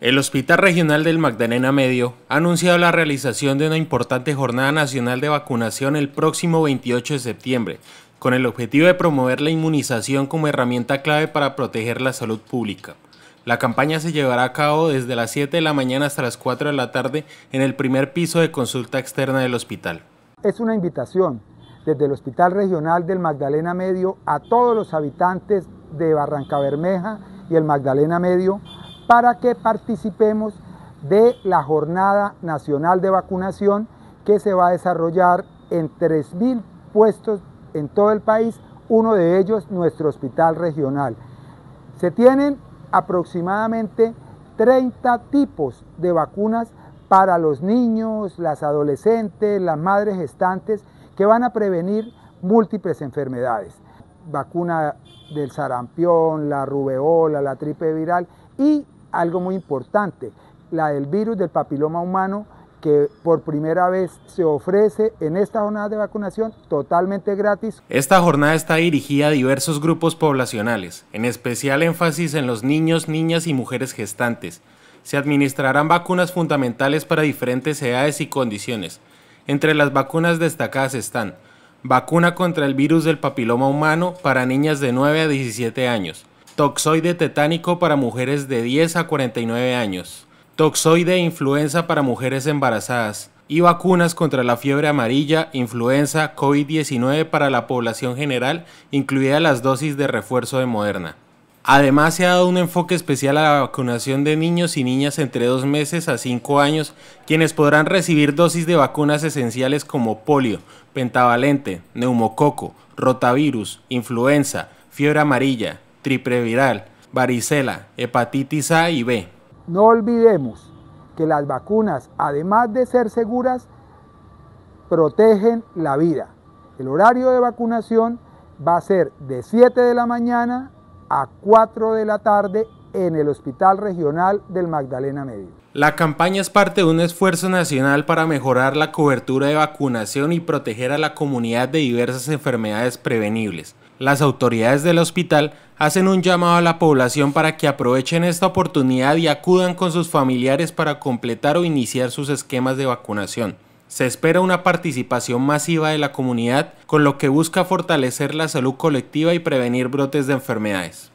El Hospital Regional del Magdalena Medio ha anunciado la realización de una importante jornada nacional de vacunación el próximo 28 de septiembre, con el objetivo de promover la inmunización como herramienta clave para proteger la salud pública. La campaña se llevará a cabo desde las 7 de la mañana hasta las 4 de la tarde en el primer piso de consulta externa del hospital. Es una invitación desde el Hospital Regional del Magdalena Medio a todos los habitantes de Barrancabermeja y el Magdalena Medio para que participemos de la Jornada Nacional de Vacunación que se va a desarrollar en 3.000 puestos en todo el país, uno de ellos nuestro hospital regional. Se tienen aproximadamente 30 tipos de vacunas para los niños, las adolescentes, las madres gestantes que van a prevenir múltiples enfermedades. Vacuna del sarampión, la rubeola, la gripe viral y algo muy importante, la del virus del papiloma humano, que por primera vez se ofrece en esta jornada de vacunación totalmente gratis. Esta jornada está dirigida a diversos grupos poblacionales, en especial énfasis en los niños, niñas y mujeres gestantes. Se administrarán vacunas fundamentales para diferentes edades y condiciones. Entre las vacunas destacadas están: vacuna contra el virus del papiloma humano para niñas de 9 a 17 años, toxoide tetánico para mujeres de 10 a 49 años, toxoide e influenza para mujeres embarazadas y vacunas contra la fiebre amarilla, influenza, COVID-19 para la población general, incluidas las dosis de refuerzo de Moderna. Además, se ha dado un enfoque especial a la vacunación de niños y niñas entre 2 meses a 5 años, quienes podrán recibir dosis de vacunas esenciales como polio, pentavalente, neumococo, rotavirus, influenza, fiebre amarilla, tripreviral, varicela, hepatitis A y B. No olvidemos que las vacunas, además de ser seguras, protegen la vida. El horario de vacunación va a ser de 7 de la mañana a 4 de la tarde en el Hospital Regional del Magdalena Medio. La campaña es parte de un esfuerzo nacional para mejorar la cobertura de vacunación y proteger a la comunidad de diversas enfermedades prevenibles. Las autoridades del hospital hacen un llamado a la población para que aprovechen esta oportunidad y acudan con sus familiares para completar o iniciar sus esquemas de vacunación. Se espera una participación masiva de la comunidad, con lo que busca fortalecer la salud colectiva y prevenir brotes de enfermedades.